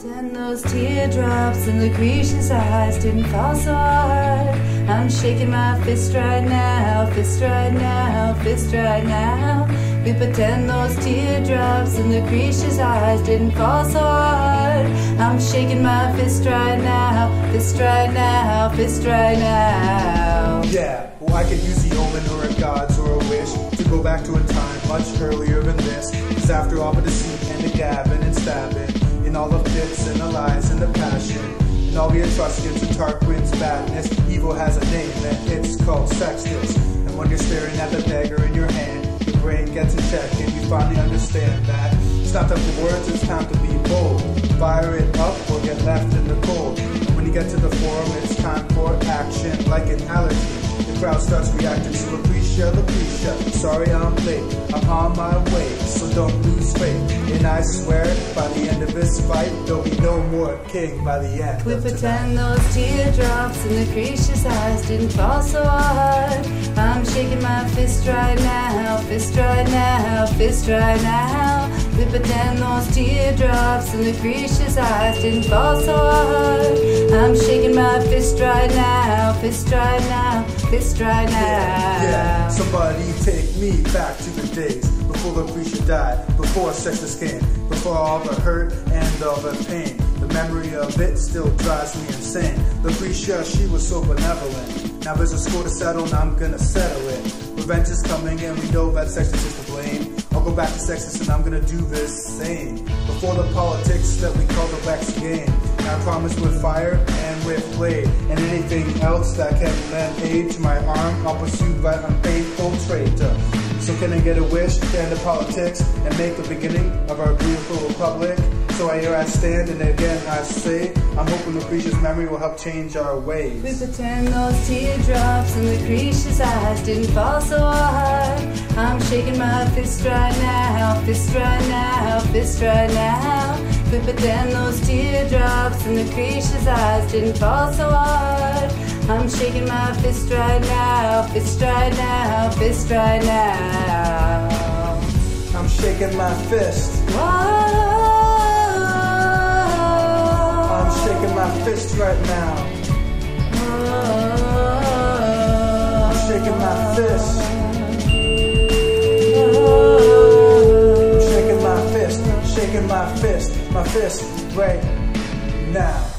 Pretend those teardrops in Lucretia's eyes didn't fall so hard. I'm shaking my fist right now, fist right now, fist right now. We pretend those teardrops in Lucretia's eyes didn't fall so hard. I'm shaking my fist right now, fist right now, fist right now. Yeah, well I could use the omen or a god's or a wish to go back to a time much earlier than this. Cause after all but the deceit and the gabbing and stabbing, and all the fits and the lies and the passion, and all the Etruscans and Tarquin's badness, evil has a name and it's called Sextus. And when you're staring at the dagger in your hand, your brain gets in check and you finally understand that it's not time for words, it's time to be bold. Fire it up or get left in the cold. And when you get to the forum, it's time for action like an allergy. The crowd starts reacting to Lucretia, Lucretia. Sorry I'm late, I'm on my way, so don't lose faith. And I swear, by the end of this fight, there'll be no more king by the end. We pretend those teardrops in Lucretia's eyes didn't fall so hard. I'm shaking my fist right now, fist right now, fist right now. We pretend those teardrops in Lucretia's eyes didn't fall so hard. I'm shaking my fist right now, fist right now, fist right now. Yeah, somebody take me back to the days before Lucretia died, before Sextus came, before all the hurt and all the pain. The memory of it still drives me insane. Lucretia, she was so benevolent. Now there's a score to settle and I'm gonna settle it. Revenge is coming and we know that Sextus is to blame. I'll go back to Sextus and I'm gonna do this same. Before the politics that we call the Rex game, and I promise with fire and with blade, and anything else that can lend aid to my arm, I'll pursue that unfaithful traitor. So can I get a wish to end the politics and make the beginning of our beautiful republic? So here I stand and again I say, I'm hoping Lucretia's memory will help change our ways. We pretend those teardrops in Lucretia's eyes didn't fall so hard. I'm shaking my fist right now, fist right now, fist right now. We pretend those teardrops in Lucretia's eyes didn't fall so hard. I'm shaking my fist right now, fist right now, fist right now. I'm shaking my fist. Whoa. I'm shaking my fist right now. Whoa. I'm shaking my fist. Whoa. I'm shaking my fist, my fist right now.